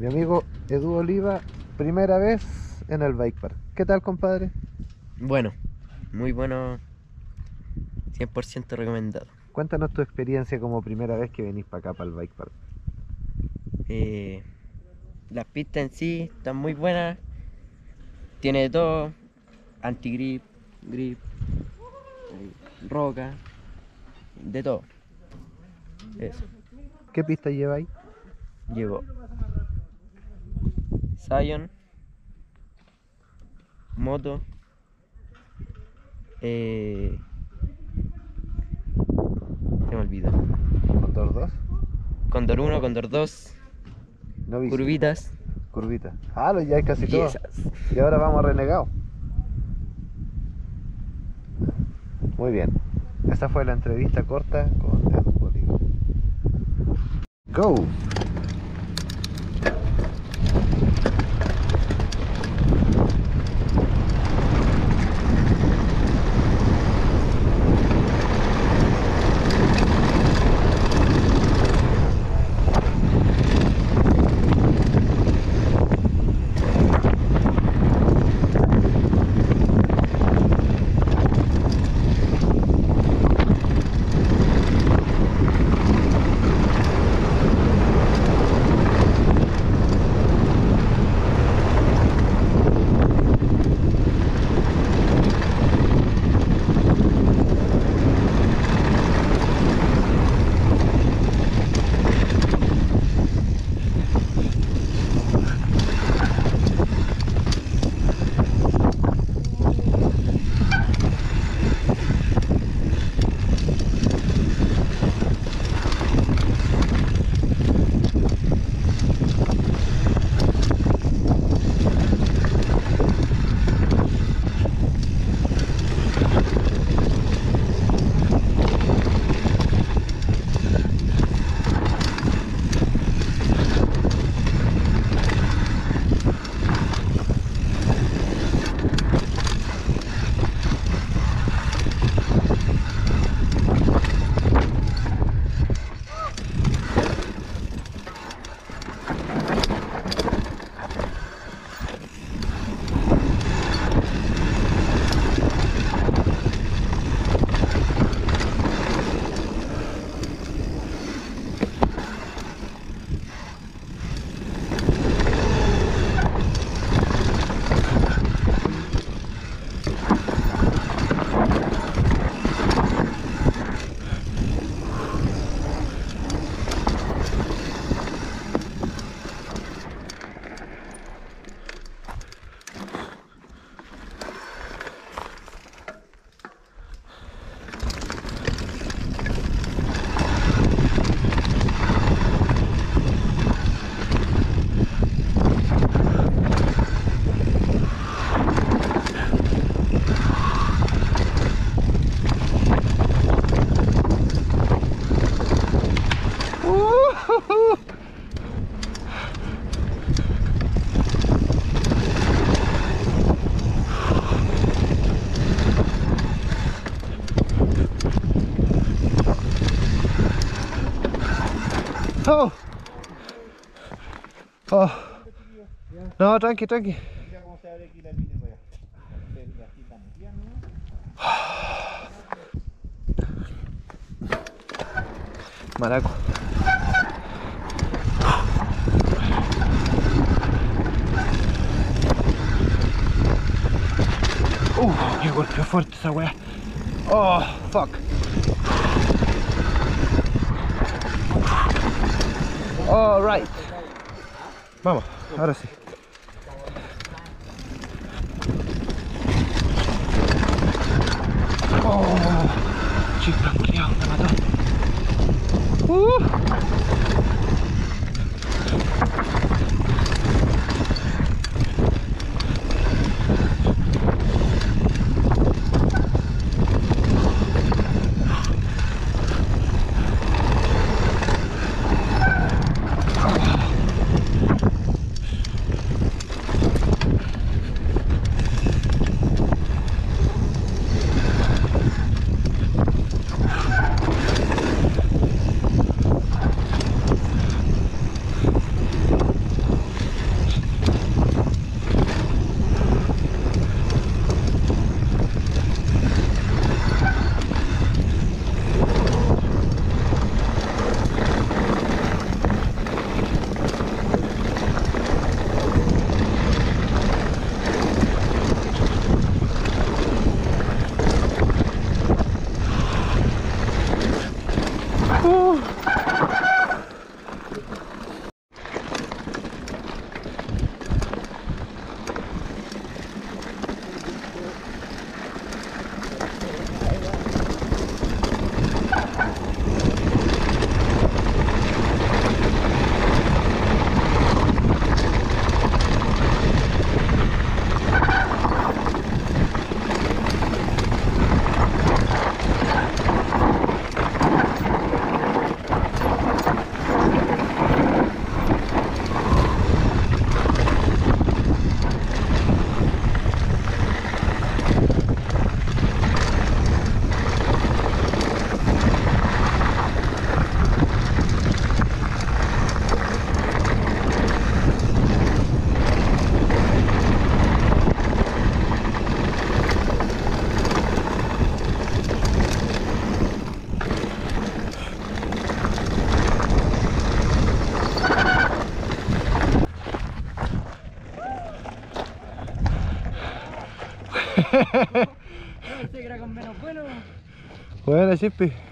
Mi amigo Edu Oliva, primera vez en el Bike Park. ¿Qué tal, compadre? Bueno, muy bueno, 100% recomendado. Cuéntanos tu experiencia como primera vez que venís para acá, para el Bike Park. Las pistas en sí están muy buenas, tiene de todo, anti-grip, grip, roca, de todo. Eso. ¿Qué pista lleváis? Llevo Zion, moto, se me olvidó. Condor 2, Condor 1, Condor 2, no curvitas. Curvitas, ah, ya es casi todo. Y ahora vamos a Renegado. Muy bien, esta fue la entrevista corta con Edu Oliva. ¡Go! Oh. Oh. No, tranqui, tranqui. Maraco. Qué golpe fuerte esa weá. Oh, fuck. Alright, vamos, ahora sí. Oh, chica, culiao, me mató. ¿Se era con menos bueno? Buena, Chispi.